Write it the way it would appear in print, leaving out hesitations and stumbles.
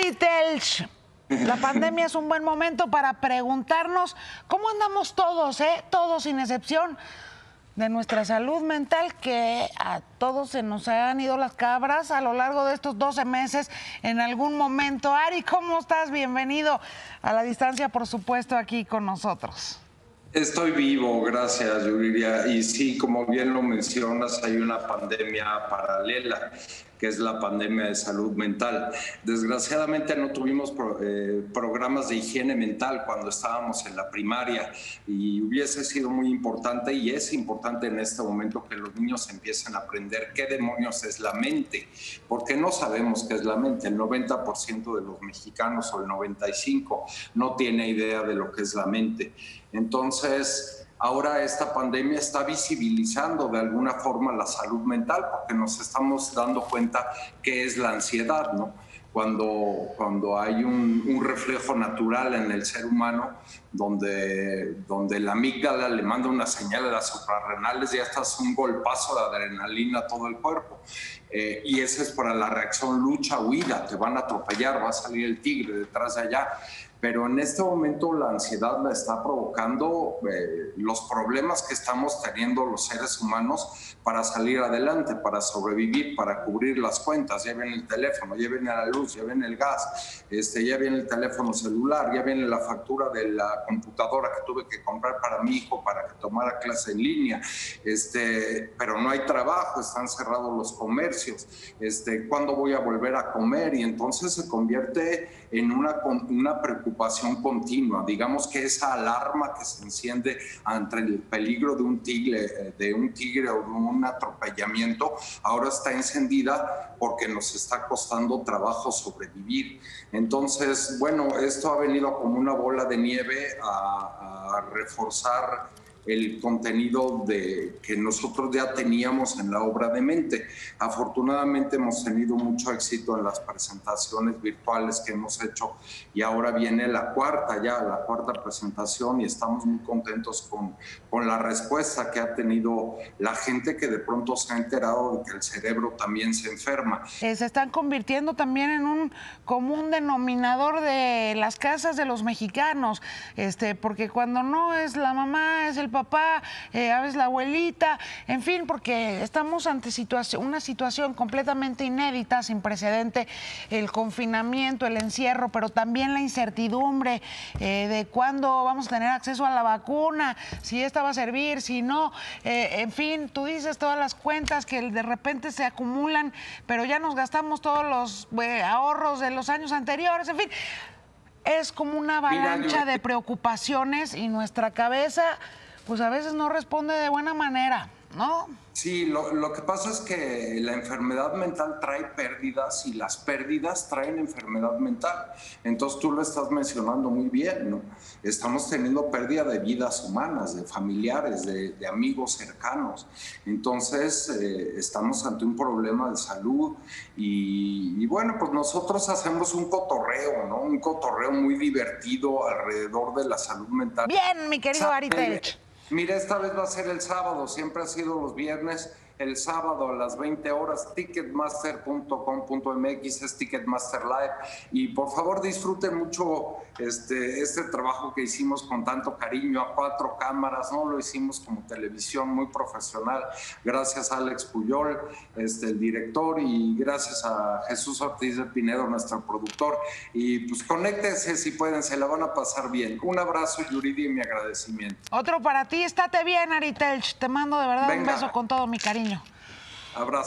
Ari Telch, la pandemia es un buen momento para preguntarnos cómo andamos todos, todos sin excepción, de nuestra salud mental, que a todos se nos han ido las cabras a lo largo de estos 12 meses en algún momento. Ari, ¿cómo estás? Bienvenido a la distancia, por supuesto, aquí con nosotros. Estoy vivo, gracias, Yuriria. Y sí, como bien lo mencionas, hay una pandemia paralela, que es la pandemia de salud mental. Desgraciadamente no tuvimos programas de higiene mental cuando estábamos en la primaria y hubiese sido muy importante, y es importante en este momento, que los niños empiecen a aprender qué demonios es la mente, porque no sabemos qué es la mente. El 90% de los mexicanos, o el 95%, no tiene idea de lo que es la mente. Entonces, ahora esta pandemia está visibilizando de alguna forma la salud mental, porque nos estamos dando cuenta qué es la ansiedad, ¿no? Cuando hay un reflejo natural en el ser humano, donde la amígdala le manda una señal a las suprarrenales y hasta es un golpazo de adrenalina a todo el cuerpo. Y esa es para la reacción lucha-huida, te van a atropellar, va a salir el tigre detrás de allá. Pero en este momento la ansiedad la está provocando los problemas que estamos teniendo los seres humanos para salir adelante, para sobrevivir, para cubrir las cuentas. Ya viene el teléfono, ya viene la luz, ya viene el gas, ya viene el teléfono celular, ya viene la factura de la computadora que tuve que comprar para mi hijo para que tomara clase en línea. Pero no hay trabajo, están cerrados los comercios. ¿Cuándo voy a volver a comer? Y entonces se convierte en una preocupación continua, digamos que esa alarma que se enciende ante el peligro de un tigre o de un atropellamiento, ahora está encendida porque nos está costando trabajo sobrevivir. Entonces, bueno, esto ha venido como una bola de nieve a reforzar el contenido que nosotros ya teníamos en la obra D'Mente. Afortunadamente hemos tenido mucho éxito en las presentaciones virtuales que hemos hecho y ahora viene la cuarta presentación y estamos muy contentos con la respuesta que ha tenido la gente, que de pronto se ha enterado de que el cerebro también se enferma. Se están convirtiendo también en un común denominador de las casas de los mexicanos, porque cuando no es la mamá, es el papá, a veces la abuelita, en fin, porque estamos ante una situación completamente inédita, sin precedente, el confinamiento, el encierro, pero también la incertidumbre de cuándo vamos a tener acceso a la vacuna, si esta va a servir, si no, en fin, tú dices todas las cuentas que de repente se acumulan, pero ya nos gastamos todos los ahorros de los años anteriores, en fin, es como una avalancha de preocupaciones y nuestra cabeza pues a veces no responde de buena manera, ¿no? Sí, lo que pasa es que la enfermedad mental trae pérdidas y las pérdidas traen enfermedad mental. Entonces tú lo estás mencionando muy bien, ¿no? Estamos teniendo pérdida de vidas humanas, de familiares, de amigos cercanos. Entonces estamos ante un problema de salud y bueno, pues nosotros hacemos un cotorreo, ¿no? Un cotorreo muy divertido alrededor de la salud mental. Bien, mi querido Ari Telch. Mira, esta vez va a ser el sábado, siempre ha sido los viernes, el sábado a las 20 horas, ticketmaster.com.mx, es Ticketmaster Live. Y por favor disfruten mucho este trabajo que hicimos con tanto cariño a 4 cámaras, ¿no? Lo hicimos como televisión muy profesional. Gracias a Alex Puyol, el director, y gracias a Jesús Ortiz de Pinedo, nuestro productor. Y pues conéctense si pueden, se la van a pasar bien. Un abrazo, Yuridia, y mi agradecimiento. Otro para ti, estate bien, Ari Telch. Te mando de verdad un beso con todo mi cariño. Abrazo.